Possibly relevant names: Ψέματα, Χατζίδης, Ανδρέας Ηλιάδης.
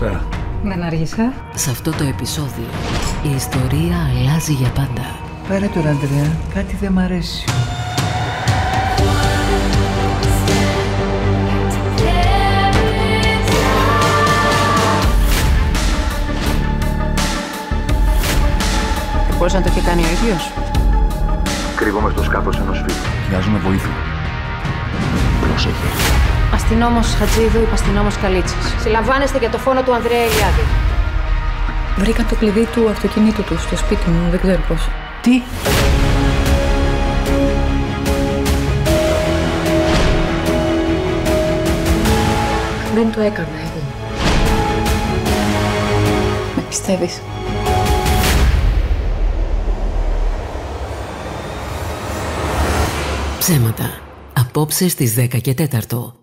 Καλησπέρα. Δεν αργήσα. Σε αυτό το επεισόδιο η ιστορία αλλάζει για πάντα. Πάρε τώρα, Ανδρέα, κάτι δεν μ' αρέσει. Μπορούσε να το είχε κάνει ο ίδιος. Κρύβομαι στο σκάφος ενός φίλου. Χρειάζομαι βοήθεια. Προσέχε. Αστυνόμος Χατζίδου, υπαστυνόμος Καλίτσες. Συλλαμβάνεστε για το φόνο του Ανδρέα Ηλιάδη. Βρήκα το κλειδί του αυτοκινήτου του στο σπίτι μου, δεν ξέρω πώς. Τι? Δεν το έκανα εγώ. Με πιστεύεις? Ψέματα. Απόψε στις 10 και 4.